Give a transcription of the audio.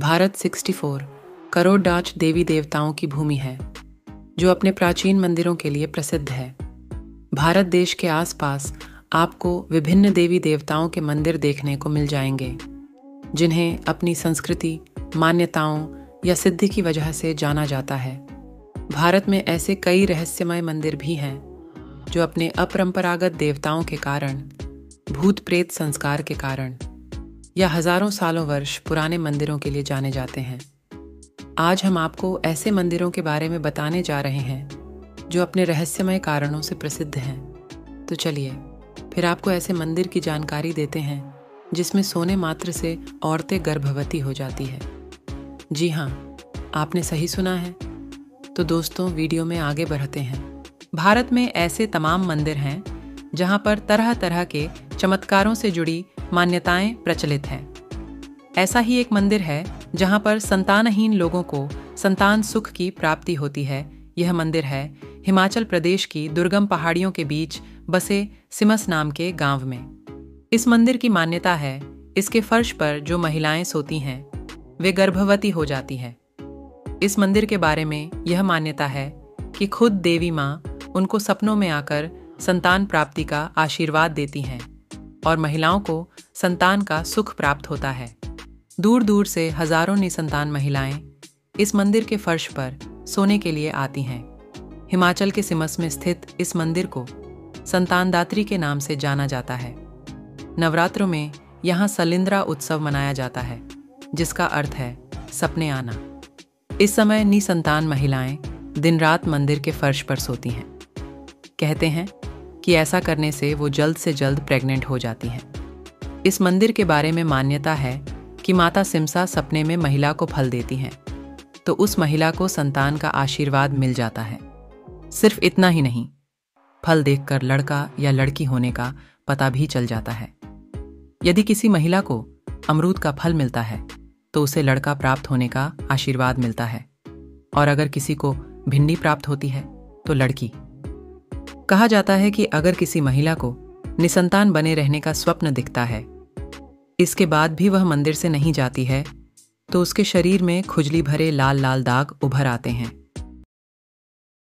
भारत 64 करोड़ डाच देवी देवताओं की भूमि है जो अपने प्राचीन मंदिरों के लिए प्रसिद्ध है। भारत देश के आसपास आपको विभिन्न देवी देवताओं के मंदिर देखने को मिल जाएंगे जिन्हें अपनी संस्कृति, मान्यताओं या सिद्धि की वजह से जाना जाता है। भारत में ऐसे कई रहस्यमय मंदिर भी हैं जो अपने अपरंपरागत देवताओं के कारण, भूत प्रेत संस्कार के कारण या हजारों सालों वर्ष पुराने मंदिरों के लिए जाने जाते हैं। आज हम आपको ऐसे मंदिरों के बारे में बताने जा रहे हैं जो अपने रहस्यमय कारणों से प्रसिद्ध हैं। तो चलिए फिर आपको ऐसे मंदिर की जानकारी देते हैं जिसमें सोने मात्र से औरतें गर्भवती हो जाती है। जी हाँ, आपने सही सुना है। तो दोस्तों, वीडियो में आगे बढ़ते हैं। भारत में ऐसे तमाम मंदिर हैं जहाँ पर तरह तरह के चमत्कारों से जुड़ी मान्यताएं प्रचलित हैं। ऐसा ही एक मंदिर है जहाँ पर संतानहीन लोगों को संतान सुख की प्राप्ति होती है। यह मंदिर है हिमाचल प्रदेश की दुर्गम पहाड़ियों के बीच बसे सिमस नाम के गांव में। इस मंदिर की मान्यता है इसके फर्श पर जो महिलाएं सोती हैं वे गर्भवती हो जाती हैं। इस मंदिर के बारे में यह मान्यता है कि खुद देवी माँ उनको सपनों में आकर संतान प्राप्ति का आशीर्वाद देती हैं और महिलाओं को संतान का सुख प्राप्त होता है। दूर दूर से हजारों निसंतान महिलाएं इस मंदिर के फर्श पर सोने के लिए आती हैं। हिमाचल के सिमस में स्थित इस मंदिर को संतानदात्री के नाम से जाना जाता है। नवरात्रों में यहाँ सलिंद्रा उत्सव मनाया जाता है जिसका अर्थ है सपने आना। इस समय निसंतान महिलाएं दिन रात मंदिर के फर्श पर सोती हैं। कहते हैं कि ऐसा करने से जल्द प्रेग्नेंट हो जाती हैं। इस मंदिर के बारे में मान्यता है कि माता सिमसा सपने में महिला को फल देती हैं तो उस महिला को संतान का आशीर्वाद मिल जाता है। सिर्फ इतना ही नहीं, फल देखकर लड़का या लड़की होने का पता भी चल जाता है। यदि किसी महिला को अमरूद का फल मिलता है तो उसे लड़का प्राप्त होने का आशीर्वाद मिलता है और अगर किसी को भिंडी प्राप्त होती है तो लड़की। कहा जाता है कि अगर किसी महिला को निसंतान बने रहने का स्वप्न दिखता है, इसके बाद भी वह मंदिर से नहीं जाती है तो उसके शरीर में खुजली भरे लाल लाल दाग उभर आते हैं।